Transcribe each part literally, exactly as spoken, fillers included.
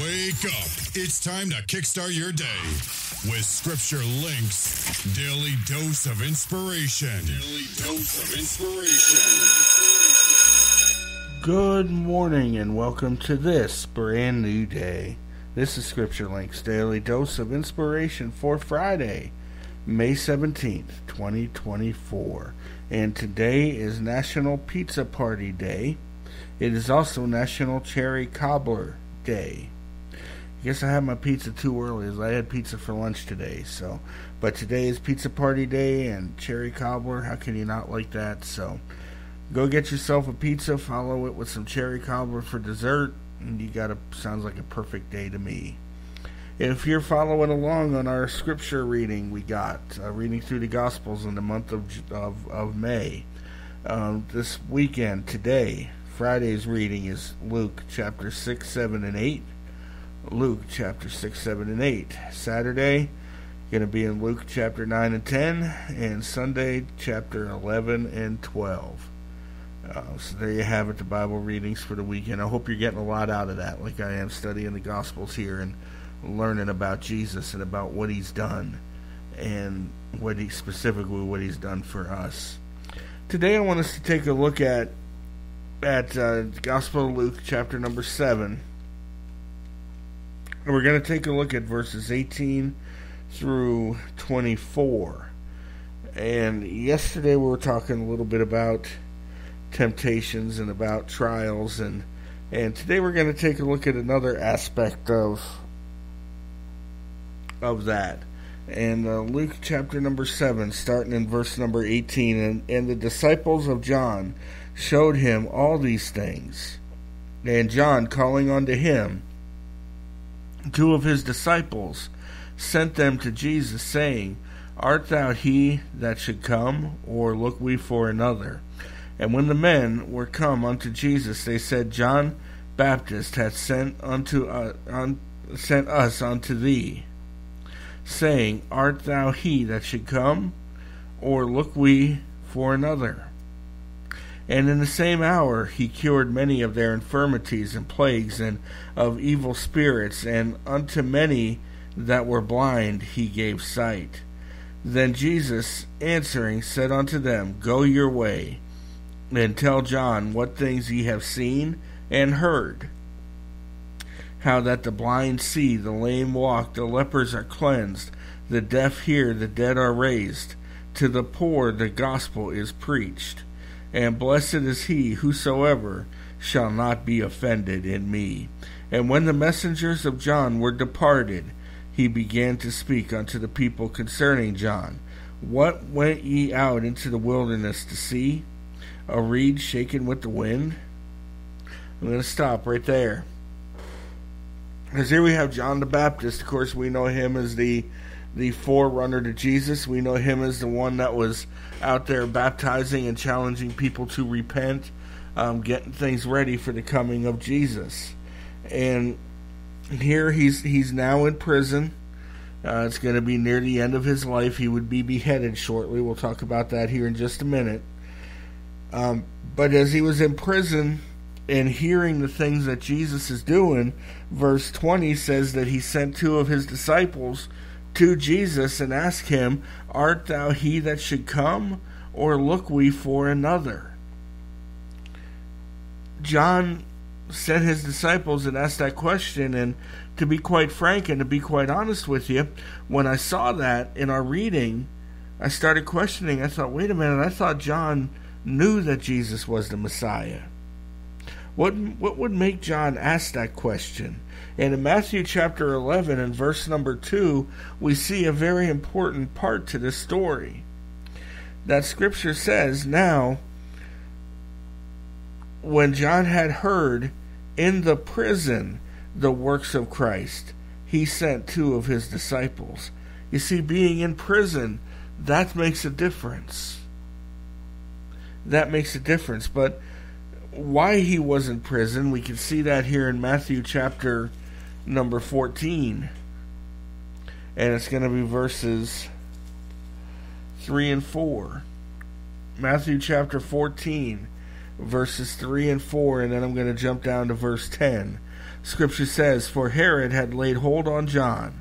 Wake up. It's time to kickstart your day with Scripture Link's Daily Dose of Inspiration. Daily Dose of Inspiration. Good morning and welcome to this brand new day. This is Scripture Link's Daily Dose of Inspiration for Friday, May seventeenth, twenty twenty-four. And today is National Pizza Party Day. It is also National Cherry Cobbler Day. I guess I had my pizza too early, as I had pizza for lunch today. So, but today is Pizza Party Day and Cherry Cobbler. How can you not like that? So, go get yourself a pizza, follow it with some cherry cobbler for dessert, and you got a sounds like a perfect day to me. If you're following along on our scripture reading, we got uh, reading through the Gospels in the month of of, of May. Um, this weekend, today, Friday's reading is Luke chapter six, seven, and eight. Luke chapter six, seven, and eight. Saturday, going to be in Luke chapter nine and ten, and Sunday chapter eleven and twelve. Uh, so there you have it, the Bible readings for the weekend. I hope you're getting a lot out of that, like I am studying the Gospels here and learning about Jesus and about what he's done, and what he specifically what he's done for us. Today I want us to take a look at at uh, the Gospel of Luke chapter number seven. We're going to take a look at verses eighteen through twenty-four. And yesterday we were talking a little bit about temptations and about trials. And, and today we're going to take a look at another aspect of, of that. And uh, Luke chapter number seven, starting in verse number eighteen. And, and the disciples of John showed him all these things. And John, calling unto him two of his disciples, sent them to Jesus, saying, Art thou he that should come, or look we for another? And when the men were come unto Jesus, they said, John Baptist hath sent unto uh, un, sent us unto thee, saying, Art thou he that should come, or look we for another? And in the same hour he cured many of their infirmities and plagues and of evil spirits, and unto many that were blind he gave sight. Then Jesus, answering, said unto them, Go your way, and tell John what things ye have seen and heard, how that the blind see, the lame walk, the lepers are cleansed, the deaf hear, the dead are raised, to the poor the gospel is preached. And blessed is he whosoever shall not be offended in me. And when the messengers of John were departed, he began to speak unto the people concerning John. What went ye out into the wilderness to see? A reed shaken with the wind? I'm going to stop right there, because here we have John the Baptist. Of course, we know him as the the forerunner to Jesus. We know him as the one that was out there baptizing and challenging people to repent, um, getting things ready for the coming of Jesus. And here he's he's now in prison. Uh, it's going to be near the end of his life. He would be beheaded shortly. We'll talk about that here in just a minute. Um, but as he was in prison and hearing the things that Jesus is doing, verse twenty says that he sent two of his disciples to Jesus and ask him, Art thou he that should come, or look we for another? John sent his disciples and asked that question, and to be quite frank and to be quite honest with you, when I saw that in our reading, I started questioning. I thought, wait a minute, I thought John knew that Jesus was the Messiah. What, what would make John ask that question? And in Matthew chapter eleven and verse number two, we see a very important part to this story. That scripture says, Now, when John had heard in the prison the works of Christ, he sent two of his disciples. You see, being in prison, that makes a difference. That makes a difference, but why he was in prison, we can see that here in Matthew chapter number fourteen, and it's going to be verses three and four. Matthew chapter fourteen, verses three and four, and then I'm going to jump down to verse ten. Scripture says, "For Herod had laid hold on John,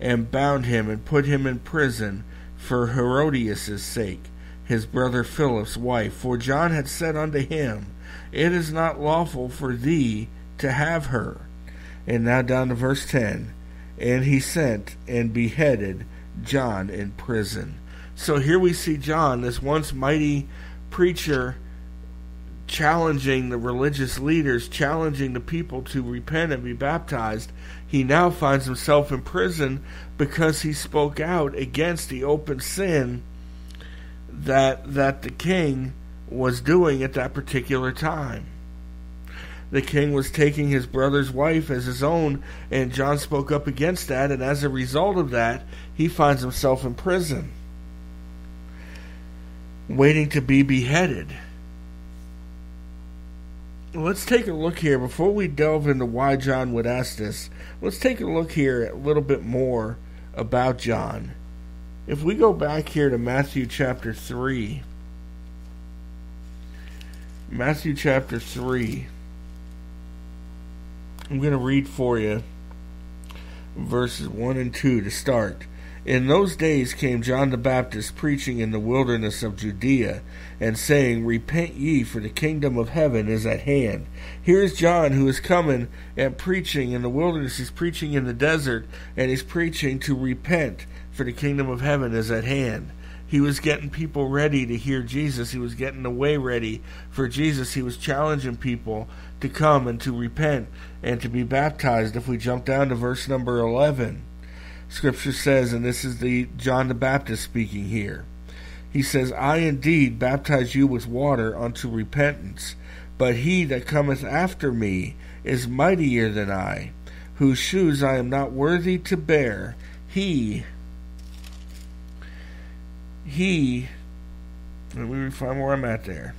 and bound him, and put him in prison for Herodias' sake, his brother Philip's wife. For John had said unto him, It is not lawful for thee to have her." And now down to verse ten. "And he sent and beheaded John in prison." So here we see John, this once mighty preacher, challenging the religious leaders, challenging the people to repent and be baptized. He now finds himself in prison because he spoke out against the open sin that that the king was doing at that particular time. The king was taking his brother's wife as his own, and John spoke up against that, and as a result of that, he finds himself in prison, waiting to be beheaded. Let's take a look here. Before we delve into why John would ask this, let's take a look here a little bit more about John. If we go back here to Matthew chapter three, Matthew chapter three, I'm going to read for you verses one and two to start. "In those days came John the Baptist, preaching in the wilderness of Judea, and saying, Repent ye, for the kingdom of heaven is at hand." Here's John, who is coming and preaching in the wilderness. He's preaching in the desert, and he's preaching to repent, for the kingdom of heaven is at hand. He was getting people ready to hear Jesus. He was getting the way ready for Jesus. He was challenging people to come and to repent and to be baptized. If we jump down to verse number eleven, Scripture says, and this is the John the Baptist speaking here. He says, "I indeed baptize you with water unto repentance, but he that cometh after me is mightier than I, whose shoes I am not worthy to bear. He, he, let me find where I'm at there.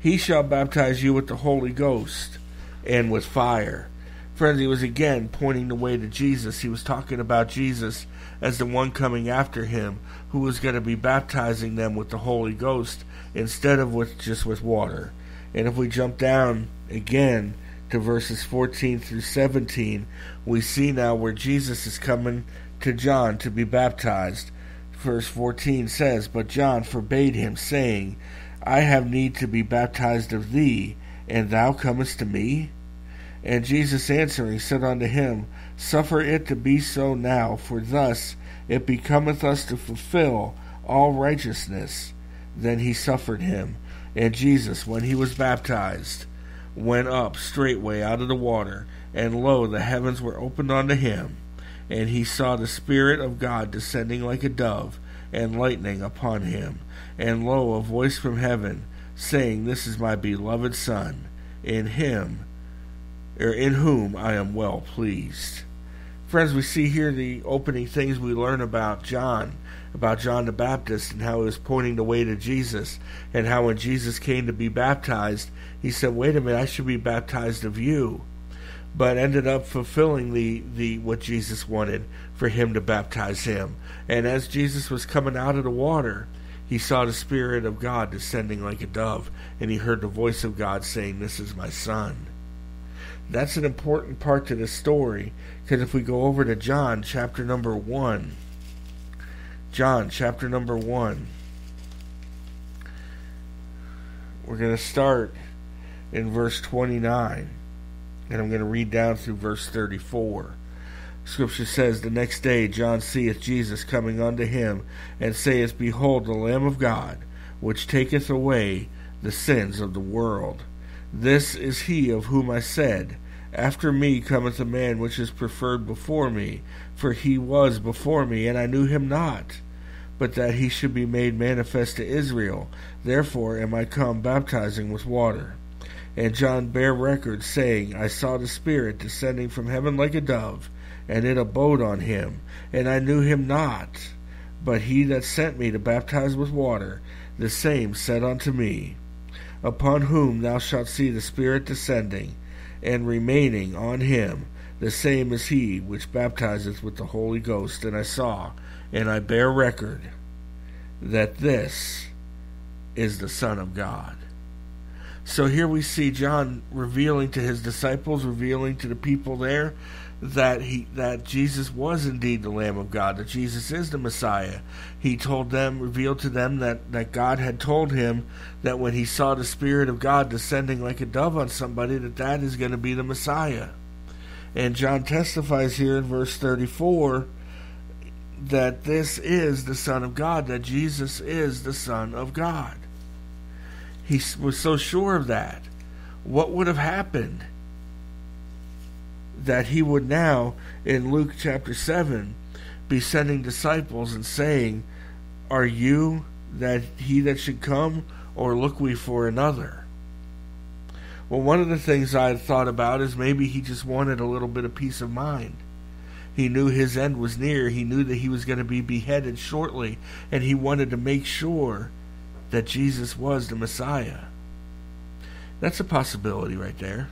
He shall baptize you with the Holy Ghost and with fire." Friends, he was again pointing the way to Jesus. He was talking about Jesus as the one coming after him, who was going to be baptizing them with the Holy Ghost instead of with just with water. And if we jump down again to verses fourteen through seventeen, we see now where Jesus is coming to John to be baptized. Verse fourteen says, "But John forbade him, saying, I have need to be baptized of thee, and thou comest to me? And Jesus answering said unto him, Suffer it to be so now, for thus it becometh us to fulfill all righteousness. Then he suffered him. And Jesus, when he was baptized, went up straightway out of the water, and lo, the heavens were opened unto him, and he saw the Spirit of God descending like a dove, and lightning upon him. And lo, a voice from heaven, saying, This is my beloved Son, in him or in whom I am well pleased." Friends, we see here the opening things we learn about John, about John the Baptist, and how he was pointing the way to Jesus, and how when Jesus came to be baptized, he said, wait a minute, I should be baptized of you, but ended up fulfilling the, the what Jesus wanted for him to baptize him. And as Jesus was coming out of the water, he saw the Spirit of God descending like a dove, and he heard the voice of God saying, This is my Son. That's an important part to the story, because if we go over to John chapter number one, John chapter number one, we're going to start in verse twenty-nine, and I'm going to read down through verse thirty-four. Scripture says, "The next day John seeth Jesus coming unto him, and saith, Behold, the Lamb of God, which taketh away the sins of the world. This is he of whom I said, After me cometh a man which is preferred before me, for he was before me, and I knew him not, but that he should be made manifest to Israel. Therefore am I come baptizing with water. And John bare record, saying, I saw the Spirit descending from heaven like a dove, and it abode on him, and I knew him not, but he that sent me to baptize with water, the same said unto me, Upon whom thou shalt see the Spirit descending and remaining on him, the same is he which baptizeth with the Holy Ghost. And I saw, and I bear record, that this is the Son of God." So here we see John revealing to his disciples, revealing to the people there that he that Jesus was indeed the Lamb of God, that Jesus is the Messiah. He told them, revealed to them that, that God had told him that when he saw the Spirit of God descending like a dove on somebody, that that is going to be the Messiah. And John testifies here in verse thirty-four that this is the Son of God, that Jesus is the Son of God. He was so sure of that. What would have happened that he would now, in Luke chapter seven, be sending disciples and saying, "Are you that he that should come, or look we for another?" Well, one of the things I had thought about is maybe he just wanted a little bit of peace of mind. He knew his end was near. He knew that he was going to be beheaded shortly, and he wanted to make sure that Jesus was the Messiah. That's a possibility right there.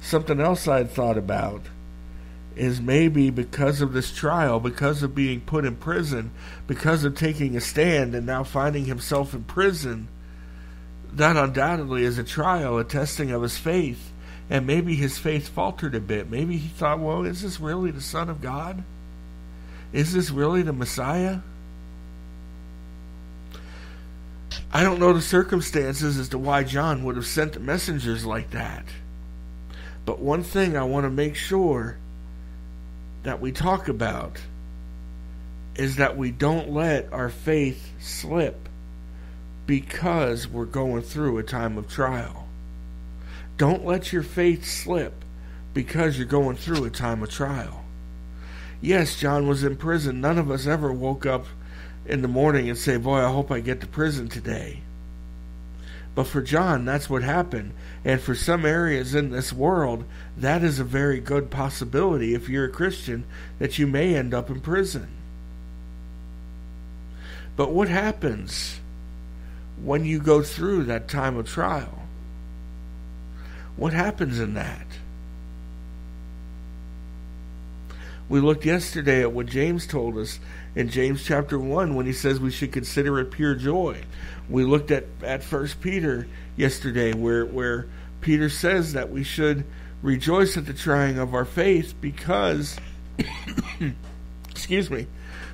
Something else I had thought about is maybe because of this trial, because of being put in prison, because of taking a stand and now finding himself in prison, that undoubtedly is a trial, a testing of his faith. And maybe his faith faltered a bit. Maybe he thought, well, is this really the Son of God? Is this really the Messiah? I don't know the circumstances as to why John would have sent the messengers like that. But one thing I want to make sure that we talk about is that we don't let our faith slip because we're going through a time of trial. Don't let your faith slip because you're going through a time of trial. Yes, John was in prison. None of us ever woke up in the morning and say, boy, I hope I get to prison today. But for John, that's what happened. And for some areas in this world, that is a very good possibility, if you're a Christian, that you may end up in prison. But what happens when you go through that time of trial? What happens in that? We looked yesterday at what James told us in James chapter one when he says we should consider it pure joy. We looked at, at First Peter yesterday where, where Peter says that we should rejoice at the trying of our faith because, excuse me,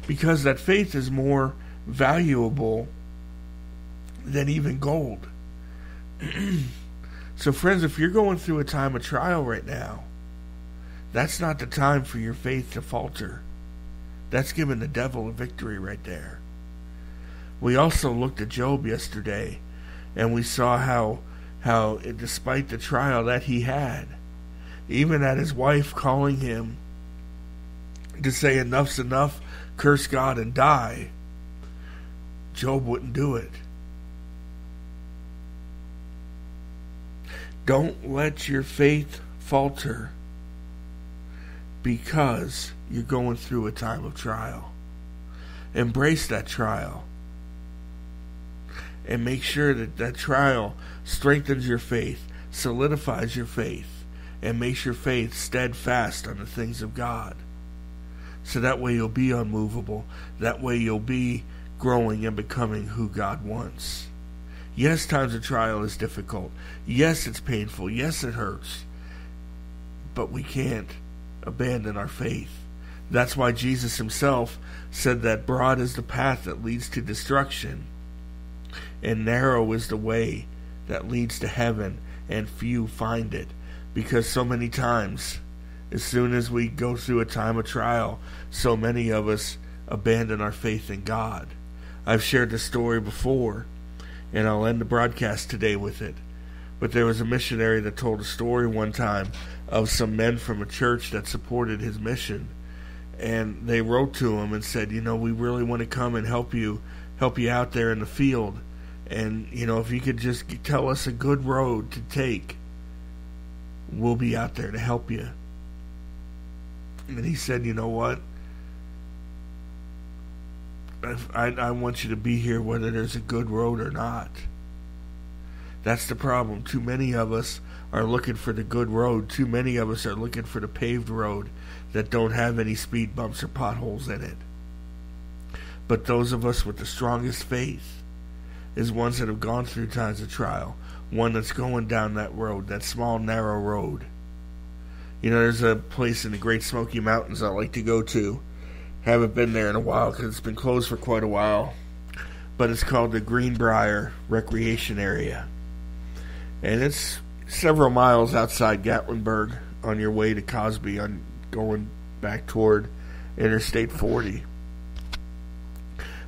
because that faith is more valuable than even gold. So friends, if you're going through a time of trial right now, that's not the time for your faith to falter. That's giving the devil a victory right there. We also looked at Job yesterday, and we saw how, how despite the trial that he had, even at his wife calling him to say enough's enough, curse God and die, Job wouldn't do it. Don't let your faith falter because you're going through a time of trial. Embrace that trial. And make sure that that trial strengthens your faith, solidifies your faith, and makes your faith steadfast on the things of God. So that way you'll be unmovable. That way you'll be growing and becoming who God wants. Yes, times of trial is difficult. Yes, it's painful. Yes, it hurts. But we can't abandon our faith. That's why Jesus himself said that broad is the path that leads to destruction, and narrow is the way that leads to heaven, and few find it. Because so many times, as soon as we go through a time of trial, so many of us abandon our faith in God. I've shared this story before, and I'll end the broadcast today with it. But there was a missionary that told a story one time of some men from a church that supported his mission. And they wrote to him and said, you know, we really want to come and help you, help you out there in the field. And, you know, if you could just tell us a good road to take, we'll be out there to help you. And he said, you know what? I, I want you to be here whether there's a good road or not. That's the problem. Too many of us are looking for the good road. Too many of us are looking for the paved road that don't have any speed bumps or potholes in it. But those of us with the strongest faith is ones that have gone through times of trial, one that's going down that road, that small, narrow road. You know, there's a place in the Great Smoky Mountains I like to go to. Haven't been there in a while because it's been closed for quite a while. But it's called the Greenbrier Recreation Area. And it's several miles outside Gatlinburg on your way to Cosby, on going back toward Interstate forty.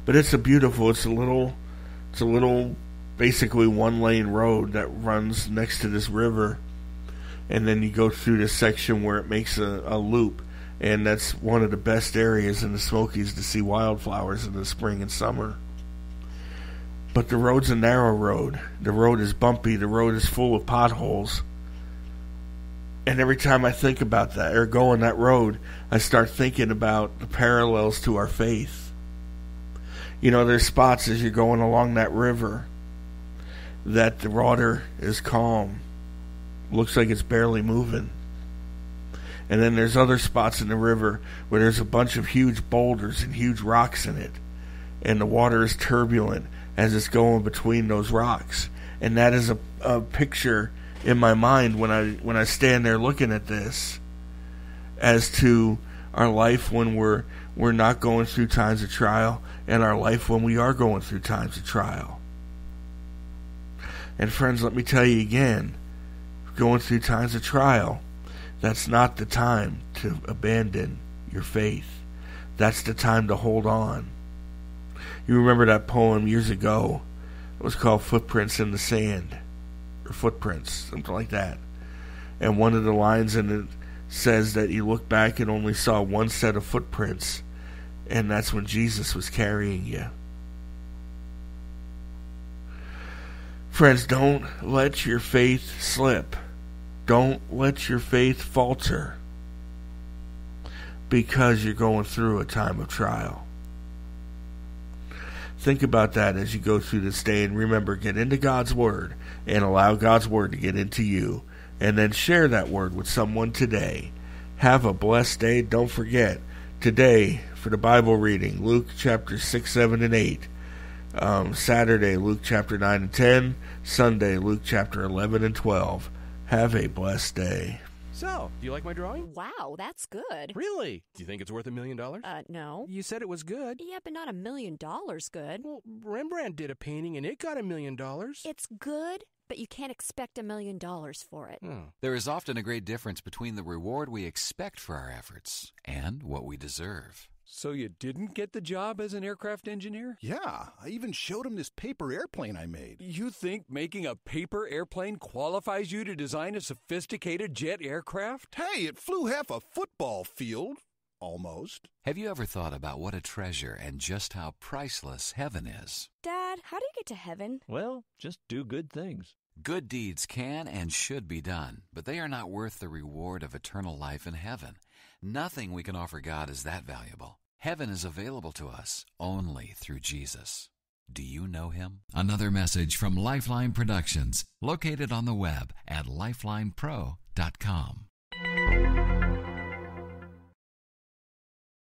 But it's a beautiful, it's a little, it's a little basically one-lane road that runs next to this river. And then you go through this section where it makes a, a loop. And that's one of the best areas in the Smokies to see wildflowers in the spring and summer. But the road's a narrow road. The road is bumpy. The road is full of potholes. And every time I think about that, or go on that road, I start thinking about the parallels to our faith. You know, there's spots as you're going along that river that the water is calm. Looks like it's barely moving. And then there's other spots in the river where there's a bunch of huge boulders and huge rocks in it. And the water is turbulent as it's going between those rocks. And that is a, a picture in my mind when I when I stand there looking at this, as to our life when we're we're not going through times of trial, and our life when we are going through times of trial. And friends, let me tell you again, going through times of trial, that's not the time to abandon your faith. That's the time to hold on. You remember that poem years ago? It was called Footprints in the Sand, or Footprints, something like that. And one of the lines in it says that you look back and only saw one set of footprints, and that's when Jesus was carrying you. Friends, don't let your faith slip. Don't let your faith falter because you're going through a time of trial. Think about that as you go through this day, and remember, get into God's Word and allow God's Word to get into you, and then share that Word with someone today. Have a blessed day. Don't forget, today for the Bible reading, Luke chapter six, seven, and eight. Um, Saturday, Luke chapter nine and ten. Sunday, Luke chapter eleven and twelve. Have a blessed day. So, do you like my drawing? Wow, that's good. Really? Do you think it's worth a million dollars? Uh, no. You said it was good. Yeah, but not a million dollars good. Well, Rembrandt did a painting and it got a million dollars. It's good, but you can't expect a million dollars for it. Hmm. There is often a great difference between the reward we expect for our efforts and what we deserve. So you didn't get the job as an aircraft engineer? Yeah, I even showed him this paper airplane I made. You think making a paper airplane qualifies you to design a sophisticated jet aircraft? Hey, it flew half a football field. Almost. Have you ever thought about what a treasure and just how priceless heaven is? Dad, how do you get to heaven? Well, just do good things. Good deeds can and should be done, but they are not worth the reward of eternal life in heaven. Nothing we can offer God is that valuable. Heaven is available to us only through Jesus. Do you know him? Another message from Lifeline Productions, located on the web at lifeline pro dot com.